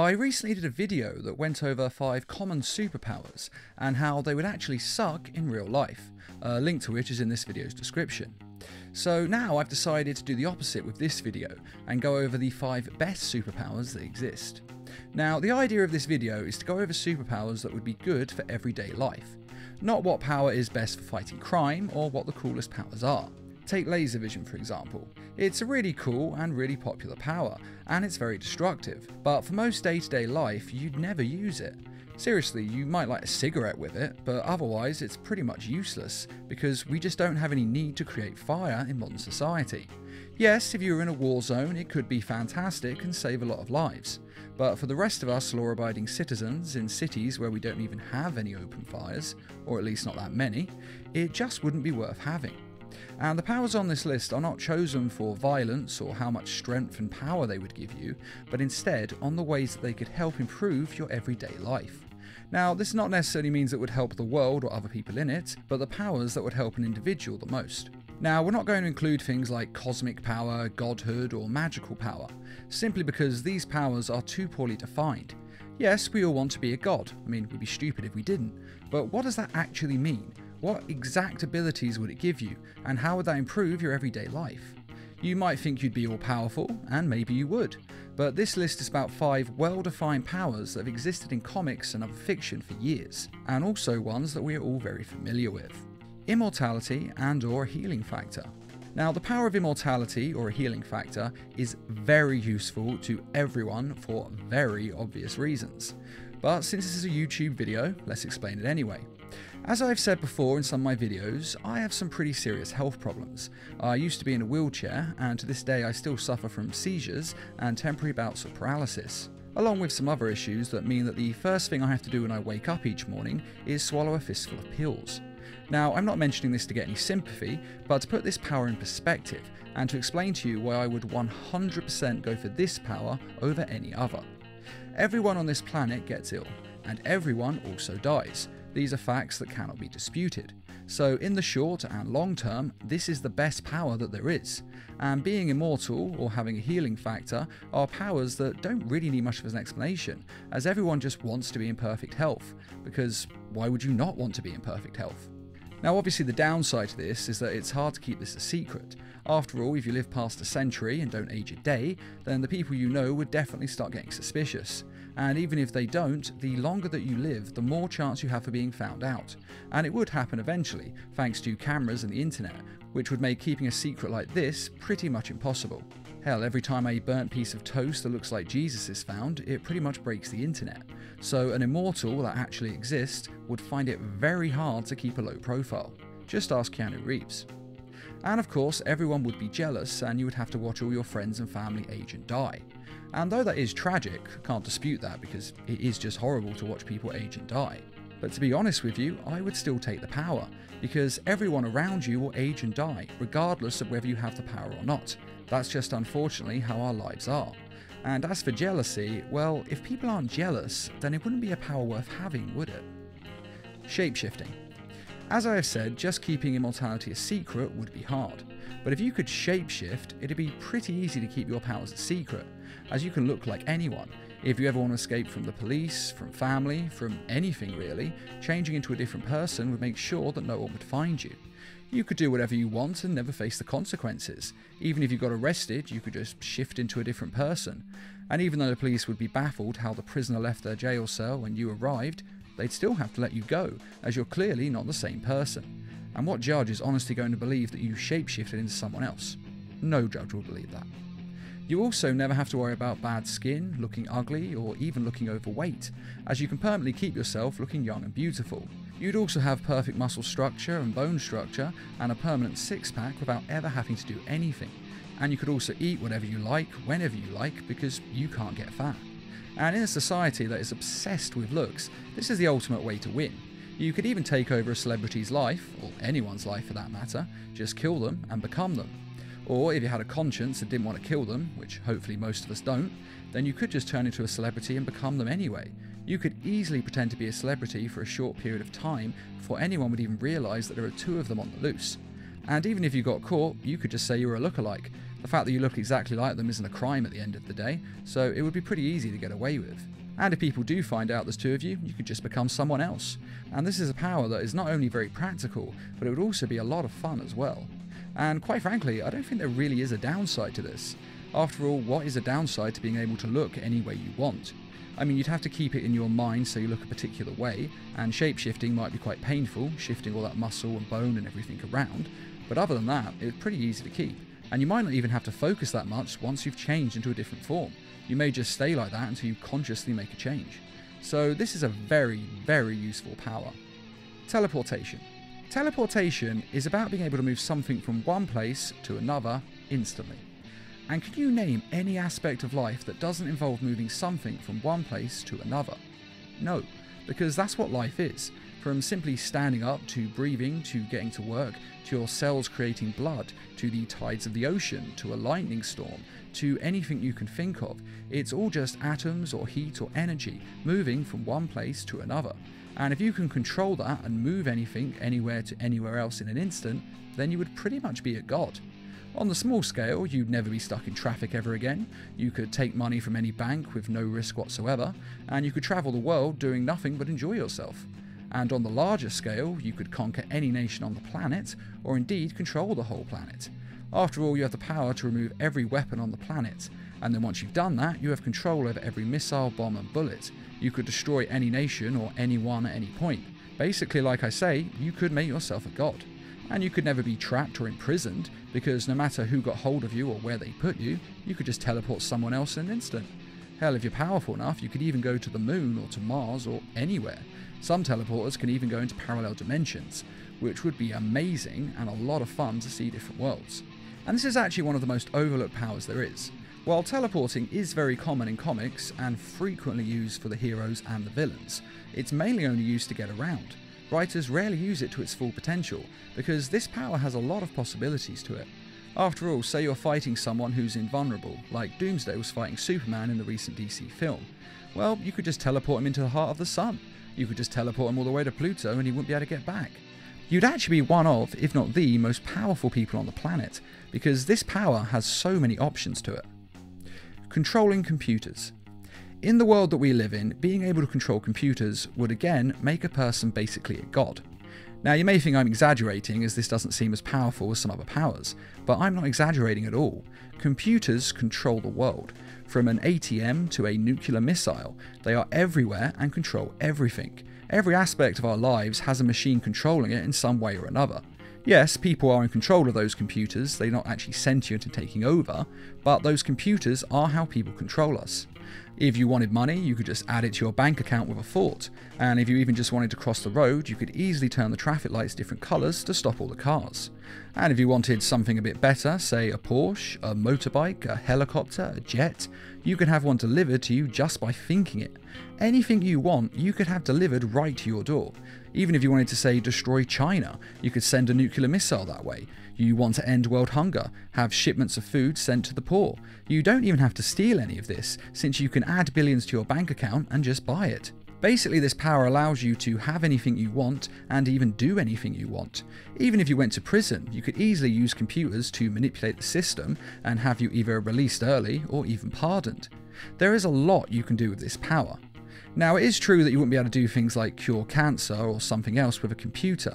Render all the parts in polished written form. I recently did a video that went over 5 common superpowers and how they would actually suck in real life, a link to which is in this video's description. So now I've decided to do the opposite with this video and go over the 5 best superpowers that exist. Now the idea of this video is to go over superpowers that would be good for everyday life, not what power is best for fighting crime or what the coolest powers are. Take laser vision for example. It's a really cool and really popular power, and it's very destructive, but for most day-to-day life you'd never use it. Seriously, you might light a cigarette with it, but otherwise it's pretty much useless because we just don't have any need to create fire in modern society. Yes, if you were in a war zone it could be fantastic and save a lot of lives, but for the rest of us law-abiding citizens in cities where we don't even have any open fires, or at least not that many, it just wouldn't be worth having. And the powers on this list are not chosen for violence or how much strength and power they would give you, but instead on the ways that they could help improve your everyday life. Now this not necessarily means it would help the world or other people in it, but the powers that would help an individual the most. Now we're not going to include things like cosmic power, godhood or magical power, simply because these powers are too poorly defined. Yes, we all want to be a god, I mean we'd be stupid if we didn't, but what does that actually mean? What exact abilities would it give you, and how would that improve your everyday life? You might think you'd be all-powerful, and maybe you would, but this list is about 5 well-defined powers that have existed in comics and other fiction for years, and also ones that we are all very familiar with. Immortality and or a healing factor. Now the power of immortality or a healing factor is very useful to everyone for very obvious reasons, but since this is a YouTube video, let's explain it anyway. As I've said before in some of my videos, I have some pretty serious health problems. I used to be in a wheelchair, and to this day I still suffer from seizures and temporary bouts of paralysis, along with some other issues that mean that the first thing I have to do when I wake up each morning is swallow a fistful of pills. Now I'm not mentioning this to get any sympathy, but to put this power in perspective, and to explain to you why I would 100% go for this power over any other. Everyone on this planet gets ill, and everyone also dies. These are facts that cannot be disputed. So in the short and long term, this is the best power that there is. And being immortal or having a healing factor are powers that don't really need much of an explanation, as everyone just wants to be in perfect health, because why would you not want to be in perfect health? Now obviously the downside to this is that it's hard to keep this a secret. After all, if you live past a century and don't age a day, then the people you know would definitely start getting suspicious. And even if they don't, the longer that you live, the more chance you have for being found out. And it would happen eventually, thanks to cameras and the internet, which would make keeping a secret like this pretty much impossible. Hell, every time a burnt piece of toast that looks like Jesus is found, it pretty much breaks the internet. So an immortal that actually exists would find it very hard to keep a low profile. Just ask Keanu Reeves. And of course, everyone would be jealous and you would have to watch all your friends and family age and die. And though that is tragic, can't dispute that because it is just horrible to watch people age and die. But to be honest with you, I would still take the power, because everyone around you will age and die, regardless of whether you have the power or not. That's just unfortunately how our lives are. And as for jealousy, well, if people aren't jealous, then it wouldn't be a power worth having, would it? Shapeshifting. As I have said, just keeping immortality a secret would be hard, but if you could shapeshift, it'd be pretty easy to keep your powers a secret, as you can look like anyone. If you ever want to escape from the police, from family, from anything really, changing into a different person would make sure that no one would find you. You could do whatever you want and never face the consequences. Even if you got arrested, you could just shift into a different person. And even though the police would be baffled how the prisoner left their jail cell when you arrived, they'd still have to let you go, as you're clearly not the same person. And what judge is honestly going to believe that you shapeshifted into someone else? No judge will believe that. You also never have to worry about bad skin, looking ugly, or even looking overweight, as you can permanently keep yourself looking young and beautiful. You'd also have perfect muscle structure and bone structure, and a permanent six-pack without ever having to do anything. And you could also eat whatever you like, whenever you like, because you can't get fat. And in a society that is obsessed with looks, this is the ultimate way to win. You could even take over a celebrity's life, or anyone's life for that matter, just kill them and become them. Or if you had a conscience and didn't want to kill them, which hopefully most of us don't, then you could just turn into a celebrity and become them anyway. You could easily pretend to be a celebrity for a short period of time before anyone would even realise that there are 2 of them on the loose. And even if you got caught, you could just say you were a lookalike, The fact that you look exactly like them isn't a crime at the end of the day, so it would be pretty easy to get away with. And if people do find out there's two of you, you could just become someone else. And this is a power that is not only very practical, but it would also be a lot of fun as well. And quite frankly, I don't think there really is a downside to this. After all, what is a downside to being able to look any way you want? I mean, you'd have to keep it in your mind so you look a particular way, and shape-shifting might be quite painful, shifting all that muscle and bone and everything around, but other than that, it's pretty easy to keep. And you might not even have to focus that much once you've changed into a different form. You may just stay like that until you consciously make a change. So this is a very, very useful power. Teleportation. Teleportation is about being able to move something from one place to another instantly. And can you name any aspect of life that doesn't involve moving something from one place to another? No, because that's what life is. From simply standing up, to breathing, to getting to work, to your cells creating blood, to the tides of the ocean, to a lightning storm, to anything you can think of. It's all just atoms or heat or energy moving from one place to another. And if you can control that and move anything anywhere to anywhere else in an instant, then you would pretty much be a god. On the small scale, you'd never be stuck in traffic ever again, you could take money from any bank with no risk whatsoever, and you could travel the world doing nothing but enjoy yourself. And on the larger scale, you could conquer any nation on the planet, or indeed control the whole planet. After all, you have the power to remove every weapon on the planet, and then once you've done that, you have control over every missile, bomb and bullet. You could destroy any nation or anyone at any point. Basically, like I say, you could make yourself a god. And you could never be trapped or imprisoned, because no matter who got hold of you or where they put you, you could just teleport someone else in an instant. Hell, if you're powerful enough, you could even go to the moon or to Mars or anywhere. Some teleporters can even go into parallel dimensions, which would be amazing and a lot of fun to see different worlds. And this is actually one of the most overlooked powers there is. While teleporting is very common in comics and frequently used for the heroes and the villains, it's mainly only used to get around. Writers rarely use it to its full potential, because this power has a lot of possibilities to it. After all, say you're fighting someone who's invulnerable, like Doomsday was fighting Superman in the recent DC film. Well, you could just teleport him into the heart of the sun. You could just teleport him all the way to Pluto and he wouldn't be able to get back. You'd actually be one of, if not the, most powerful people on the planet, because this power has so many options to it. Controlling computers. In the world that we live in, being able to control computers would again make a person basically a god. Now you may think I'm exaggerating, as this doesn't seem as powerful as some other powers, but I'm not exaggerating at all. Computers control the world. From an ATM to a nuclear missile, they are everywhere and control everything. Every aspect of our lives has a machine controlling it in some way or another. Yes, people are in control of those computers, they're not actually sentient and taking over, but those computers are how people control us. If you wanted money, you could just add it to your bank account with a thought, and if you even just wanted to cross the road, you could easily turn the traffic lights different colours to stop all the cars. And if you wanted something a bit better, say a Porsche, a motorbike, a helicopter, a jet, you could have one delivered to you just by thinking it. Anything you want, you could have delivered right to your door. Even if you wanted to, say, destroy China, you could send a nuclear missile that way. You want to end world hunger, have shipments of food sent to the poor. You don't even have to steal any of this, since you can add billions to your bank account and just buy it. Basically, this power allows you to have anything you want and even do anything you want. Even if you went to prison, you could easily use computers to manipulate the system and have you either released early or even pardoned. There is a lot you can do with this power. Now, it is true that you wouldn't be able to do things like cure cancer or something else with a computer,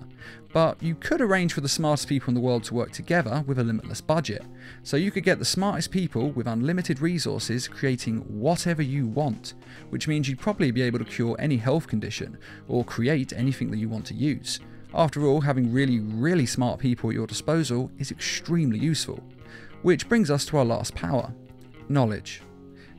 but you could arrange for the smartest people in the world to work together with a limitless budget. So you could get the smartest people with unlimited resources creating whatever you want, which means you'd probably be able to cure any health condition or create anything that you want to use. After all, having really, really smart people at your disposal is extremely useful. Which brings us to our last power, knowledge.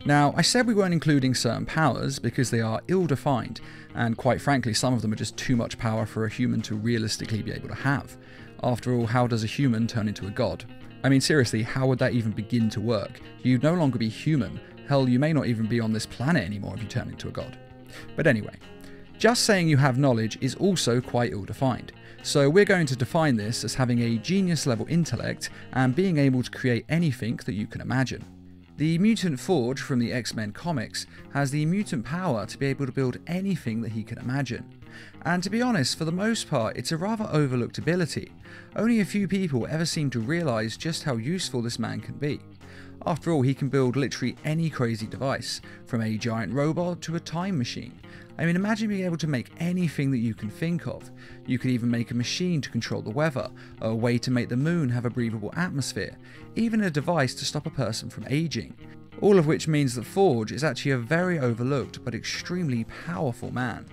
Now, I said we weren't including certain powers because they are ill-defined, and quite frankly, some of them are just too much power for a human to realistically be able to have. After all, how does a human turn into a god? I mean, seriously, how would that even begin to work? You'd no longer be human. Hell, you may not even be on this planet anymore if you turn into a god. But anyway, just saying you have knowledge is also quite ill-defined. So we're going to define this as having a genius-level intellect and being able to create anything that you can imagine. The mutant Forge from the X-Men comics has the mutant power to be able to build anything that he can imagine. And to be honest, for the most part, it's a rather overlooked ability. Only a few people ever seem to realise just how useful this man can be. After all, he can build literally any crazy device, from a giant robot to a time machine. I mean, imagine being able to make anything that you can think of. You could even make a machine to control the weather, a way to make the moon have a breathable atmosphere, even a device to stop a person from aging. All of which means that Forge is actually a very overlooked but extremely powerful man.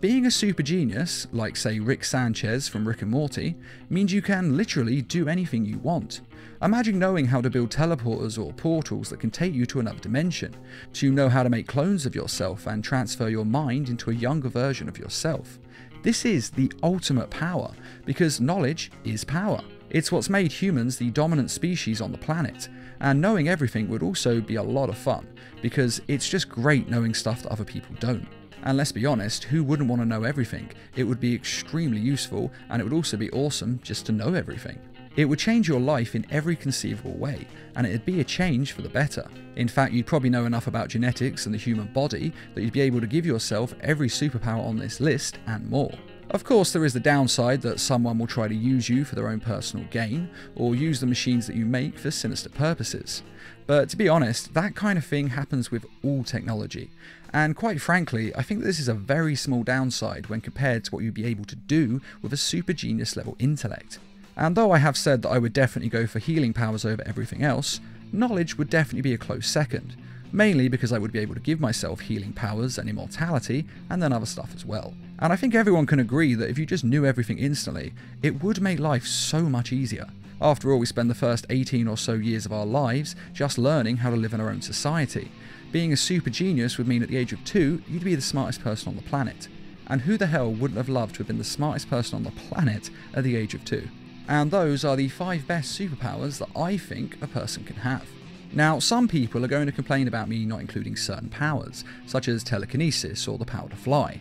Being a super genius, like say Rick Sanchez from Rick and Morty, means you can literally do anything you want. Imagine knowing how to build teleporters or portals that can take you to another dimension, to know how to make clones of yourself and transfer your mind into a younger version of yourself. This is the ultimate power, because knowledge is power. It's what's made humans the dominant species on the planet, and knowing everything would also be a lot of fun, because it's just great knowing stuff that other people don't. And let's be honest, who wouldn't want to know everything? It would be extremely useful, and it would also be awesome just to know everything. It would change your life in every conceivable way, and it'd be a change for the better. In fact, you'd probably know enough about genetics and the human body that you'd be able to give yourself every superpower on this list and more. Of course, there is the downside that someone will try to use you for their own personal gain, or use the machines that you make for sinister purposes. But to be honest, that kind of thing happens with all technology. And quite frankly, I think that this is a very small downside when compared to what you'd be able to do with a super genius level intellect. And though I have said that I would definitely go for healing powers over everything else, knowledge would definitely be a close second. Mainly because I would be able to give myself healing powers and immortality, and then other stuff as well. And I think everyone can agree that if you just knew everything instantly, it would make life so much easier. After all, we spend the first 18 or so years of our lives just learning how to live in our own society. Being a super genius would mean at the age of 2, you'd be the smartest person on the planet. And who the hell wouldn't have loved to have been the smartest person on the planet at the age of 2? And those are the 5 best superpowers that I think a person can have. Now, some people are going to complain about me not including certain powers, such as telekinesis or the power to fly.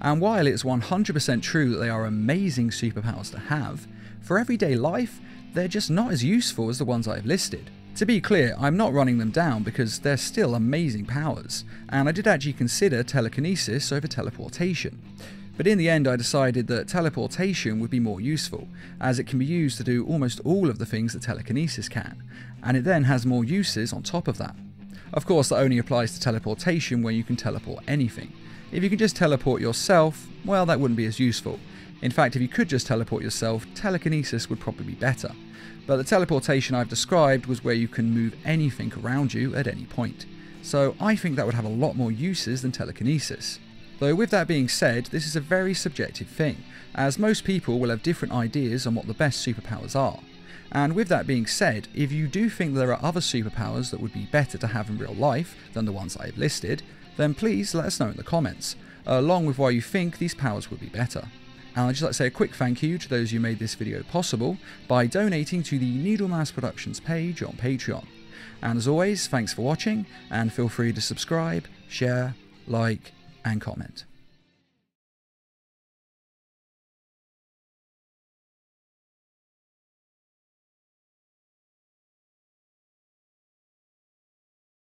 And while it's 100% true that they are amazing superpowers to have, for everyday life, they're just not as useful as the ones I've listed. To be clear, I'm not running them down because they're still amazing powers, and I did actually consider telekinesis over teleportation. But in the end, I decided that teleportation would be more useful, as it can be used to do almost all of the things that telekinesis can, and it then has more uses on top of that. Of course, that only applies to teleportation where you can teleport anything. If you can just teleport yourself, well, that wouldn't be as useful. In fact, if you could just teleport yourself, telekinesis would probably be better. But the teleportation I've described was where you can move anything around you at any point. So I think that would have a lot more uses than telekinesis. Though with that being said, this is a very subjective thing, as most people will have different ideas on what the best superpowers are. And with that being said, if you do think there are other superpowers that would be better to have in real life than the ones I have listed, then please let us know in the comments, along with why you think these powers would be better. And I'd just like to say a quick thank you to those who made this video possible by donating to the Needlemouse Productions page on Patreon. And as always, thanks for watching, and feel free to subscribe, share, like, and comment.